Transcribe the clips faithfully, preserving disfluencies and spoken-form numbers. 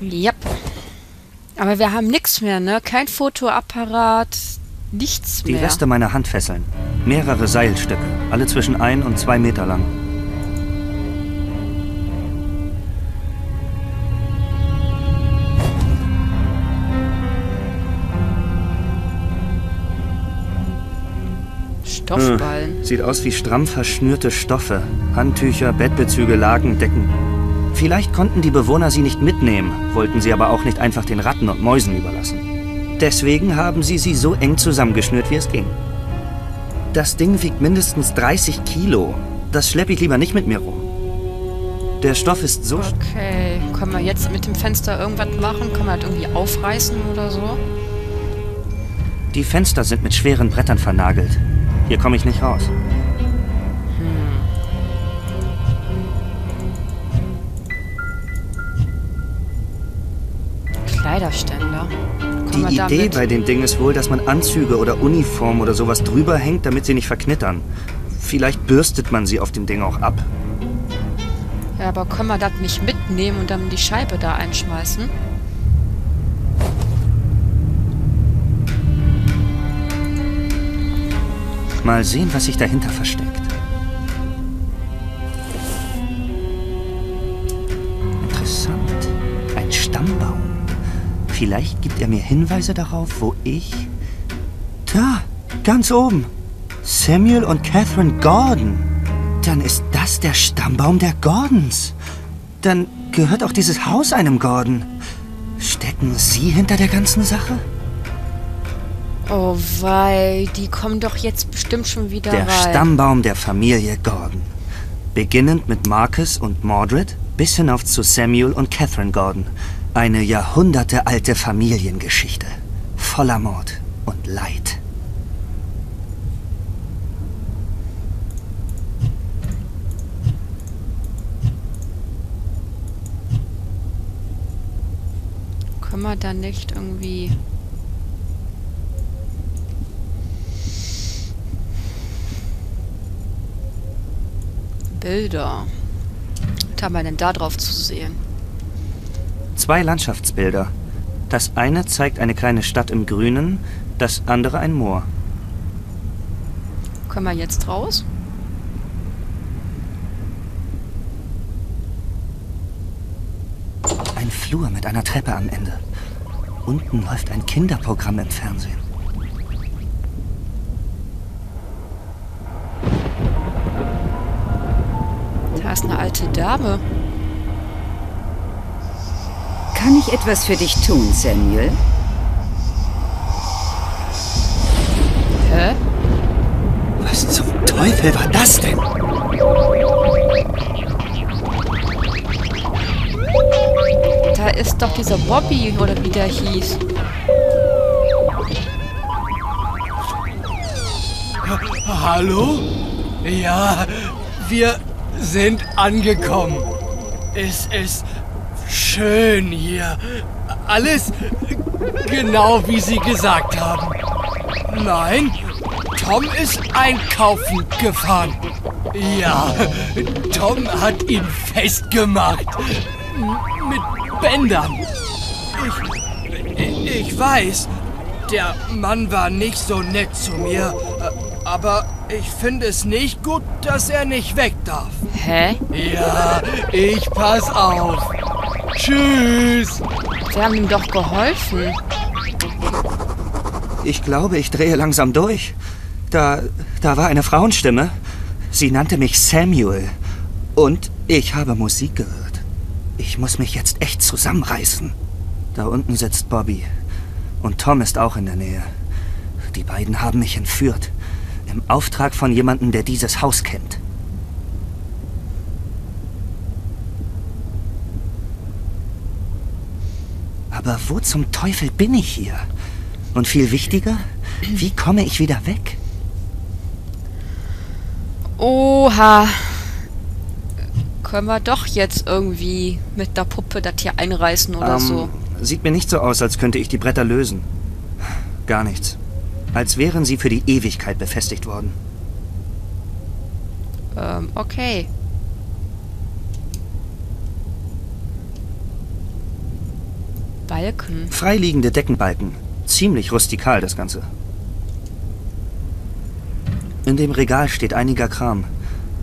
Yep. Aber wir haben nichts mehr, ne? Kein Fotoapparat, nichts mehr. Die Reste meiner Handfesseln. Mehrere Seilstücke, alle zwischen ein und zwei Meter lang. Stoffballen. Hm. Sieht aus wie stramm verschnürte Stoffe. Handtücher, Bettbezüge, Laken, Decken. Vielleicht konnten die Bewohner sie nicht mitnehmen, wollten sie aber auch nicht einfach den Ratten und Mäusen überlassen. Deswegen haben sie sie so eng zusammengeschnürt, wie es ging. Das Ding wiegt mindestens dreißig Kilo. Das schleppe ich lieber nicht mit mir rum. Der Stoff ist so... Okay, können wir jetzt mit dem Fenster irgendwas machen? Können wir halt irgendwie aufreißen oder so? Die Fenster sind mit schweren Brettern vernagelt. Hier komme ich nicht raus. Hm. Kleiderständer. Kommen Die Idee bei dem Ding ist wohl, dass man Anzüge oder Uniform oder sowas drüber hängt, damit sie nicht verknittern. Vielleicht bürstet man sie auf dem Ding auch ab. Ja, aber können wir das nicht mitnehmen und dann die Scheibe da einschmeißen? Mal sehen, was sich dahinter versteckt. Interessant. Ein Stammbaum. Vielleicht gibt er mir Hinweise darauf, wo ich... Da, ganz oben. Samuel und Catherine Gordon. Dann ist das der Stammbaum der Gordons. Dann gehört auch dieses Haus einem Gordon. Stecken Sie hinter der ganzen Sache? Oh wei, die kommen doch jetzt bestimmt schon wieder rein. Der Stammbaum der Familie Gordon. Beginnend mit Marcus und Mordred, bis hinauf zu Samuel und Catherine Gordon. Eine jahrhundertealte Familiengeschichte. Voller Mord und Leid. Können wir da nicht irgendwie... Bilder. Was haben wir denn da drauf zu sehen? Zwei Landschaftsbilder. Das eine zeigt eine kleine Stadt im Grünen, das andere ein Moor. Können wir jetzt raus? Ein Flur mit einer Treppe am Ende. Unten läuft ein Kinderprogramm im Fernsehen. Das ist eine alte Dame. Kann ich etwas für dich tun, Samuel? Hä? Was zum Teufel war das denn? Da ist doch dieser Bobby, oder wie der hieß. Hallo? Ja, wir... sind angekommen. Es ist schön hier. Alles genau, wie Sie gesagt haben. Nein, Tom ist einkaufen gefahren. Ja, Tom hat ihn festgemacht. Mit Bändern. Ich, ich weiß, der Mann war nicht so nett zu mir, aber... ich finde es nicht gut, dass er nicht weg darf. Hä? Ja, ich pass auf. Tschüss. Sie haben ihm doch geholfen. Ich glaube, ich drehe langsam durch. Da, da war eine Frauenstimme. Sie nannte mich Samuel. Und ich habe Musik gehört. Ich muss mich jetzt echt zusammenreißen. Da unten sitzt Bobby. Und Tom ist auch in der Nähe. Die beiden haben mich entführt. Im Auftrag von jemandem, der dieses Haus kennt. Aber wo zum Teufel bin ich hier? Und viel wichtiger, wie komme ich wieder weg? Oha. Können wir doch jetzt irgendwie mit der Puppe das hier einreißen oder ähm, so? Sieht mir nicht so aus, als könnte ich die Bretter lösen. Gar nichts. Als wären sie für die Ewigkeit befestigt worden. Ähm, okay. Balken. Freiliegende Deckenbalken. Ziemlich rustikal, das Ganze. In dem Regal steht einiger Kram.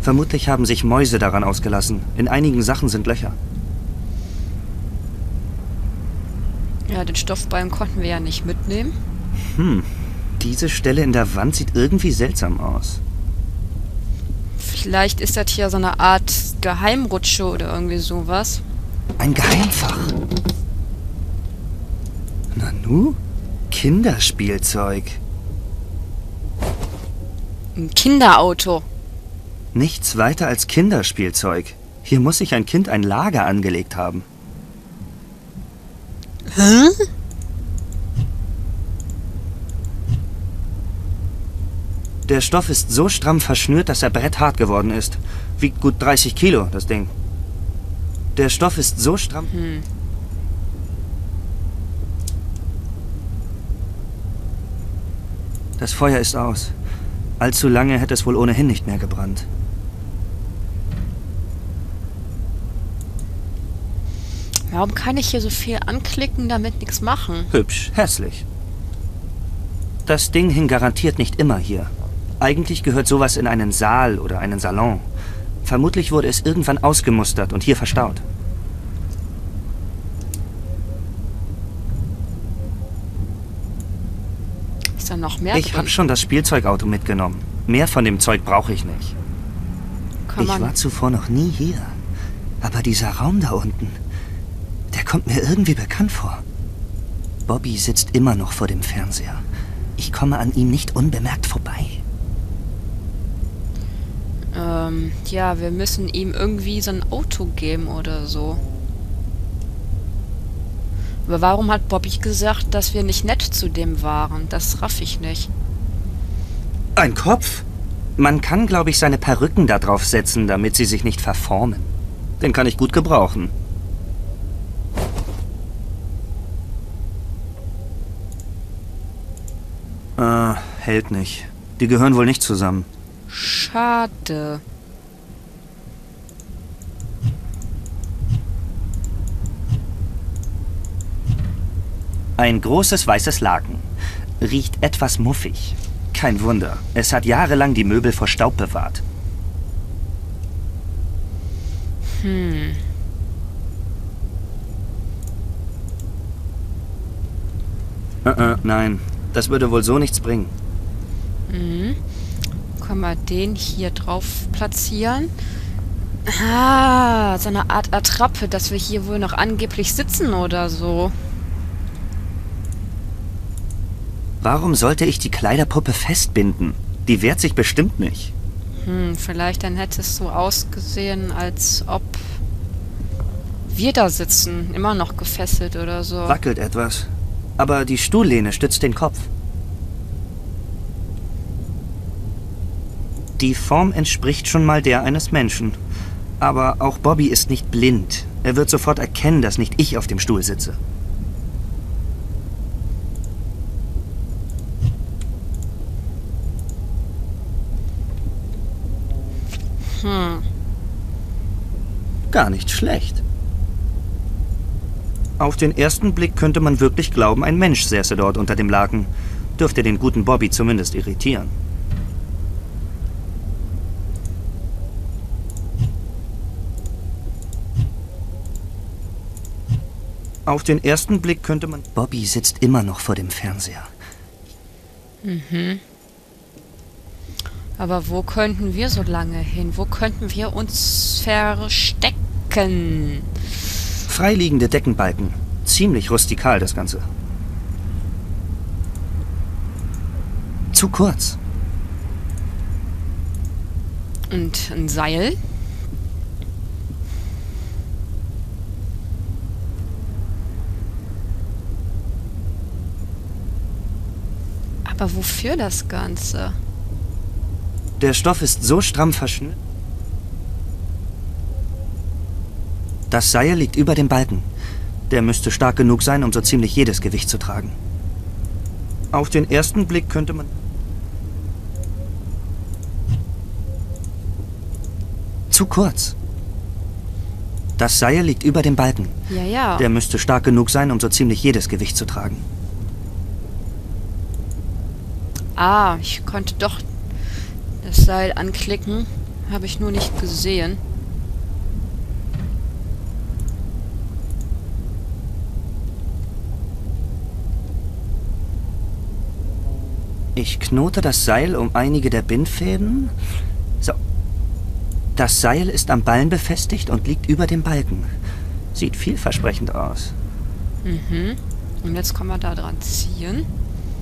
Vermutlich haben sich Mäuse daran ausgelassen. In einigen Sachen sind Löcher. Ja, den Stoffballen konnten wir ja nicht mitnehmen. Hm. Diese Stelle in der Wand sieht irgendwie seltsam aus. Vielleicht ist das hier so eine Art Geheimrutsche oder irgendwie sowas. Ein Geheimfach. Nanu? Kinderspielzeug. Ein Kinderauto. Nichts weiter als Kinderspielzeug. Hier muss sich ein Kind ein Lager angelegt haben. Hä? Der Stoff ist so stramm verschnürt, dass er bretthart geworden ist. Wiegt gut dreißig Kilo, das Ding. Der Stoff ist so stramm... Hm. Das Feuer ist aus. Allzu lange hätte es wohl ohnehin nicht mehr gebrannt. Warum kann ich hier so viel anklicken, damit nichts machen? Hübsch, hässlich. Das Ding hing garantiert nicht immer hier. Eigentlich gehört sowas in einen Saal oder einen Salon. Vermutlich wurde es irgendwann ausgemustert und hier verstaut. Ist da noch mehr drin? Ich habe schon das Spielzeugauto mitgenommen. Mehr von dem Zeug brauche ich nicht. Ich war zuvor noch nie hier. Aber dieser Raum da unten, der kommt mir irgendwie bekannt vor. Bobby sitzt immer noch vor dem Fernseher. Ich komme an ihm nicht unbemerkt vorbei. Ähm, ja, wir müssen ihm irgendwie so ein Auto geben oder so. Aber warum hat Bobby gesagt, dass wir nicht nett zu dem waren? Das raff ich nicht. Ein Kopf? Man kann, glaube ich, seine Perücken da drauf setzen, damit sie sich nicht verformen. Den kann ich gut gebrauchen. Äh, hält nicht. Die gehören wohl nicht zusammen. Schade. Ein großes weißes Laken. Riecht etwas muffig. Kein Wunder. Es hat jahrelang die Möbel vor Staub bewahrt. Hm. Äh, äh, nein. Das würde wohl so nichts bringen. Mhm. Können wir den hier drauf platzieren? Ah, so eine Art Attrappe, dass wir hier wohl noch angeblich sitzen oder so. Warum sollte ich die Kleiderpuppe festbinden? Die wehrt sich bestimmt nicht. Hm, vielleicht dann hätte es so ausgesehen, als ob wir da sitzen, immer noch gefesselt oder so. Wackelt etwas. Aber die Stuhllehne stützt den Kopf. Die Form entspricht schon mal der eines Menschen. Aber auch Bobby ist nicht blind. Er wird sofort erkennen, dass nicht ich auf dem Stuhl sitze. Hm. Gar nicht schlecht. Auf den ersten Blick könnte man wirklich glauben, ein Mensch säße dort unter dem Laken. Dürfte den guten Bobby zumindest irritieren. Auf den ersten Blick könnte man... Bobby sitzt immer noch vor dem Fernseher. Mhm. Aber wo könnten wir so lange hin? Wo könnten wir uns verstecken? Freiliegende Deckenbalken. Ziemlich rustikal, das Ganze. Zu kurz. Und ein Seil? Aber wofür das Ganze? Der Stoff ist so stramm verschnürt. Das Seil liegt über dem Balken. Der müsste stark genug sein, um so ziemlich jedes Gewicht zu tragen. Auf den ersten Blick könnte man... Zu kurz. Das Seil liegt über dem Balken. Ja, ja. Der müsste stark genug sein, um so ziemlich jedes Gewicht zu tragen. Ah, ich konnte doch das Seil anklicken. Habe ich nur nicht gesehen. Ich knote das Seil um einige der Bindfäden. So. Das Seil ist am Ballen befestigt und liegt über dem Balken. Sieht vielversprechend aus. Mhm. Und jetzt kann man da dran ziehen.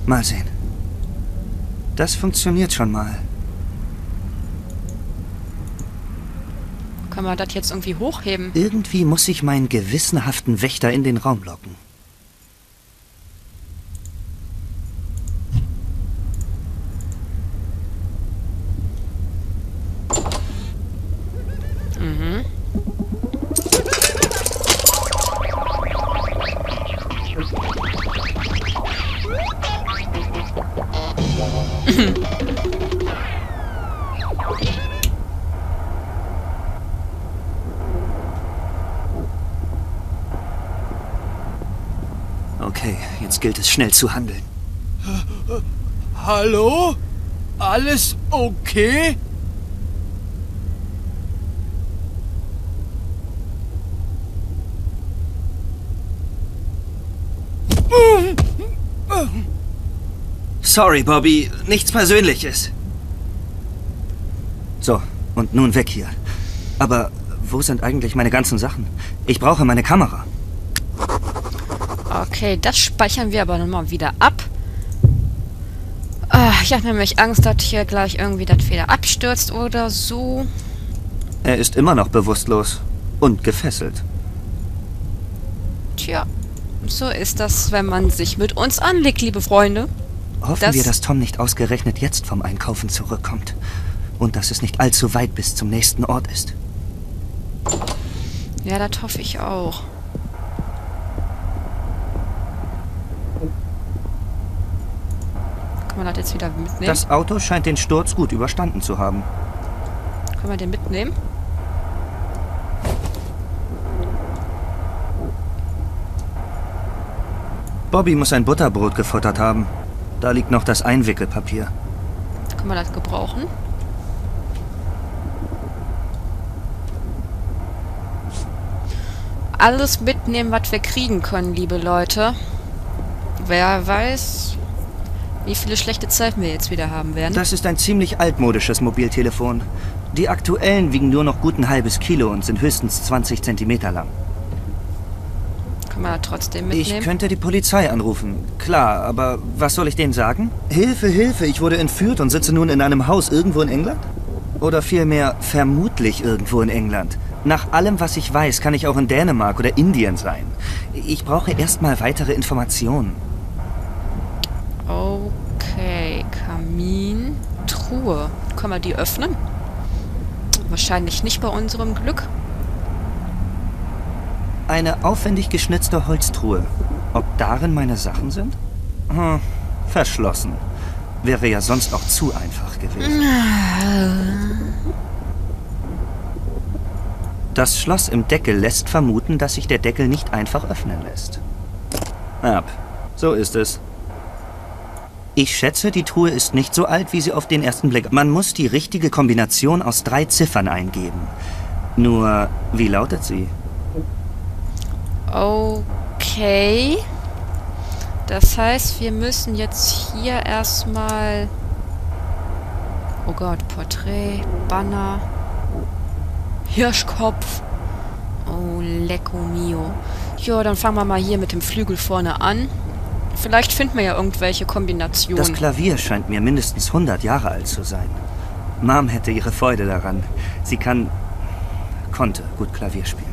Mal sehen. Das funktioniert schon mal. Kann man das jetzt irgendwie hochheben? Irgendwie muss ich meinen gewissenhaften Wächter in den Raum locken. Okay, jetzt gilt es schnell zu handeln. Hallo? Alles okay? Sorry, Bobby. Nichts Persönliches. So, und nun weg hier. Aber wo sind eigentlich meine ganzen Sachen? Ich brauche meine Kamera. Okay, das speichern wir aber nochmal wieder ab. Ach, ich habe nämlich Angst, dass hier gleich irgendwie das Feder abstürzt oder so. Er ist immer noch bewusstlos und gefesselt. Tja, so ist das, wenn man sich mit uns anlegt, liebe Freunde. Hoffen das wir, dass Tom nicht ausgerechnet jetzt vom Einkaufen zurückkommt. Und dass es nicht allzu weit bis zum nächsten Ort ist. Ja, das hoffe ich auch. Kann man das jetzt wieder mitnehmen? Das Auto scheint den Sturz gut überstanden zu haben. Kann man den mitnehmen? Bobby muss ein Butterbrot gefuttert haben. Da liegt noch das Einwickelpapier. Kann man das gebrauchen? Alles mitnehmen, was wir kriegen können, liebe Leute. Wer weiß, wie viele schlechte Zeiten wir jetzt wieder haben werden. Das ist ein ziemlich altmodisches Mobiltelefon. Die aktuellen wiegen nur noch gut ein halbes Kilo und sind höchstens zwanzig Zentimeter lang. Mal trotzdem mitnehmen. Ich könnte die Polizei anrufen. Klar, aber was soll ich denen sagen? Hilfe, Hilfe, ich wurde entführt und sitze nun in einem Haus irgendwo in England? Oder vielmehr vermutlich irgendwo in England. Nach allem, was ich weiß, kann ich auch in Dänemark oder Indien sein. Ich brauche erstmal weitere Informationen. Okay, Kamin, Truhe. Können wir die öffnen? Wahrscheinlich nicht bei unserem Glück. Eine aufwendig geschnitzte Holztruhe. Ob darin meine Sachen sind? Hm, verschlossen. Wäre ja sonst auch zu einfach gewesen. Das Schloss im Deckel lässt vermuten, dass sich der Deckel nicht einfach öffnen lässt. Ab. So ist es. Ich schätze, die Truhe ist nicht so alt, wie sie auf den ersten Blick. Man muss die richtige Kombination aus drei Ziffern eingeben. Nur, wie lautet sie? Okay. Das heißt, wir müssen jetzt hier erstmal... Oh Gott, Porträt, Banner, Hirschkopf. Oh, lecko mio. Jo, dann fangen wir mal hier mit dem Flügel vorne an. Vielleicht finden wir ja irgendwelche Kombinationen. Das Klavier scheint mir mindestens hundert Jahre alt zu sein. Mom hätte ihre Freude daran. Sie kann... konnte gut Klavier spielen.